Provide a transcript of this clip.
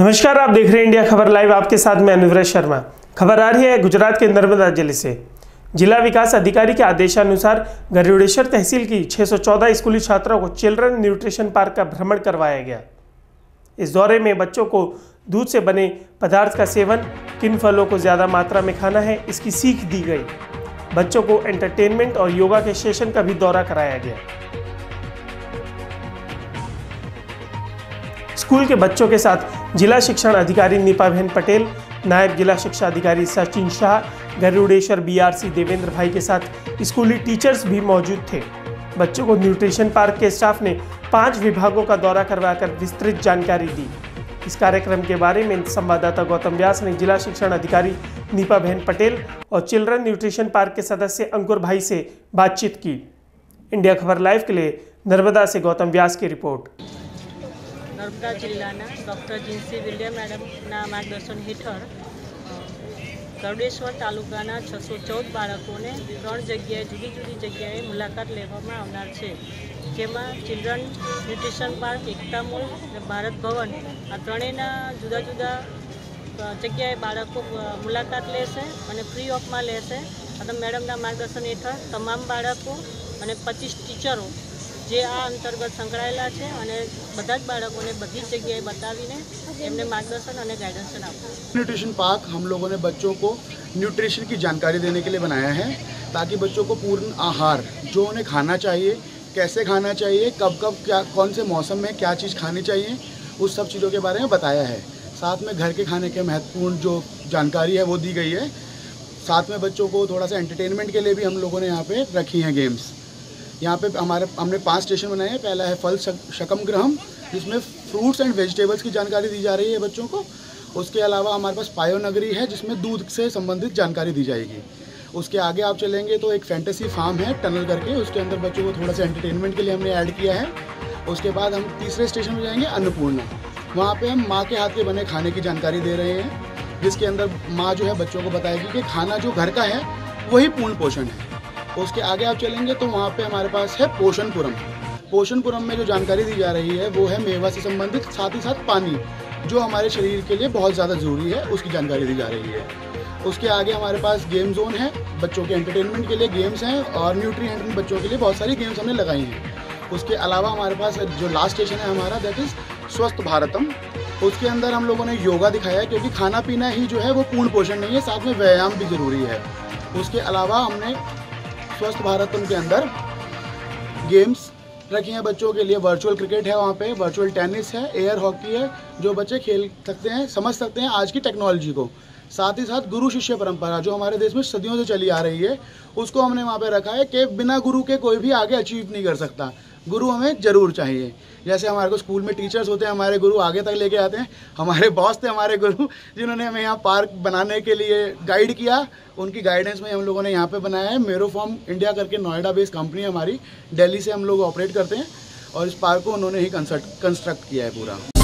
नमस्कार, आप देख रहे हैं इंडिया खबर लाइव। आपके साथ मैं अनुराज शर्मा। खबर आ रही है गुजरात के नर्मदा जिले से। जिला विकास अधिकारी के आदेशानुसार गरियोडेश्वर तहसील की 614 स्कूली छात्राओं को चिल्ड्रन न्यूट्रिशन पार्क का भ्रमण करवाया गया। इस दौरे में बच्चों को दूध से बने पदार्थ का सेवन, किन फलों को ज़्यादा मात्रा में खाना है, इसकी सीख दी गई। बच्चों को एंटरटेनमेंट और योगा के सेशन का भी दौरा कराया गया। स्कूल के बच्चों के साथ जिला शिक्षण अधिकारी निपा पटेल, नायब जिला शिक्षा अधिकारी सचिन शाह, गरुड़ेश्वर बीआरसी देवेंद्र भाई के साथ स्कूली टीचर्स भी मौजूद थे। बच्चों को न्यूट्रिशन पार्क के स्टाफ ने 5 विभागों का दौरा करवाकर विस्तृत जानकारी दी। इस कार्यक्रम के बारे में संवाददाता गौतम व्यास ने जिला शिक्षण अधिकारी निपा पटेल और चिल्ड्रन न्यूट्रिशन पार्क के सदस्य अंकुर भाई से बातचीत की। इंडिया खबर लाइव के लिए नर्मदा से गौतम व्यास की रिपोर्ट। नर्मदा जिल्लाना डॉक्टर जिन्सी विलियम मैडमना मार्गदर्शन हेठळ गरुडेश्वर तालुकाना 614 બાળકોને 3 જગ્યાએ જુદી જુદી જગ્યાએ મુલાકાત લેવામાં આવનાર છે, જેમાં children nutrition park, Ekta mall અને ભારત ભવન આ ત્રણેયના જુદા જુદા જગ્યાએ બાળકો મુલાકાત લેશે અને ફ્રી ઓફમાં લેશે। અને મેડમના માર્ગદર્શન હેઠળ તમામ બાળકો અને 25 ટીચરો જે આ અંતર્ગત સંકળાયેલા છે અને બધા જ બાળકોને બધી જગ્યાએ બતાવીને એમને मार्गदर्शन और गाइडेंस આપો। न्यूट्रिशन पार्क हम लोगों ने बच्चों को न्यूट्रिशन की जानकारी देने के लिए बनाया है, ताकि बच्चों को पूर्ण आहार जो उन्हें खाना चाहिए, कैसे खाना चाहिए, कब कब क्या कौन से मौसम में क्या चीज़ खानी चाहिए, उस सब चीज़ों के बारे में बताया है। साथ में घर के खाने के महत्वपूर्ण जो जानकारी है वो दी गई है। साथ में बच्चों को थोड़ा सा एंटरटेनमेंट के लिए भी हम लोगों ने यहाँ पे रखी हैं गेम्स। यहाँ पे हमने 5 स्टेशन बनाए हैं। पहला है फल शकम ग्रहम, जिसमें फ्रूट्स एंड वेजिटेबल्स की जानकारी दी जा रही है बच्चों को। उसके अलावा हमारे पास पायो नगरी है, जिसमें दूध से संबंधित जानकारी दी जाएगी। उसके आगे आप चलेंगे तो एक फैंटेसी फार्म है टनल करके, उसके अंदर बच्चों को थोड़ा सा एंटरटेनमेंट के लिए हमने ऐड किया है। उसके बाद हम तीसरे स्टेशन में जाएंगे अन्नपूर्णा। वहाँ पर हम माँ के हाथ के बने खाने की जानकारी दे रहे हैं, जिसके अंदर माँ जो है बच्चों को बताएगी कि खाना जो घर का है वही पूर्ण पोषण है। उसके आगे आप चलेंगे तो वहाँ पे हमारे पास है पोषण पुरम। पोषण पुरम में जो जानकारी दी जा रही है वो है मेवा से संबंधित, साथ ही साथ पानी जो हमारे शरीर के लिए बहुत ज़्यादा ज़रूरी है उसकी जानकारी दी जा रही है। उसके आगे हमारे पास गेम जोन है, बच्चों के एंटरटेनमेंट के लिए गेम्स हैं और न्यूट्रिएंट बच्चों के लिए बहुत सारी गेम्स हमने लगाई हैं। उसके अलावा हमारे पास जो लास्ट स्टेशन है हमारा, दैट इज़ स्वस्थभारतम। उसके अंदर हम लोगों ने योगा दिखाया है, क्योंकि खाना पीना ही जो है वो पूर्ण पोषण नहीं है, साथ में व्यायाम भी ज़रूरी है। उसके अलावा हमने स्वस्थ भारत के अंदर गेम्स रखी हैं बच्चों के लिए। वर्चुअल क्रिकेट है, वहाँ पे वर्चुअल टेनिस है, एयर हॉकी है, जो बच्चे खेल सकते हैं, समझ सकते हैं आज की टेक्नोलॉजी को। साथ ही साथ गुरु शिष्य परंपरा जो हमारे देश में सदियों से चली आ रही है, उसको हमने वहाँ पे रखा है कि बिना गुरु के कोई भी आगे अचीव नहीं कर सकता, गुरु हमें ज़रूर चाहिए। जैसे हमारे को स्कूल में टीचर्स होते हैं, हमारे गुरु आगे तक लेके आते हैं। हमारे बॉस थे हमारे गुरु, जिन्होंने हमें यहाँ पार्क बनाने के लिए गाइड किया। उनकी गाइडेंस में हम लोगों ने यहाँ पे बनाया है। मेट्रोफॉर्म इंडिया करके नोएडा बेस्ड कंपनी हमारी, दिल्ली से हम लोग ऑपरेट करते हैं और इस पार्क को उन्होंने ही कंस्ट्रक्ट किया है पूरा।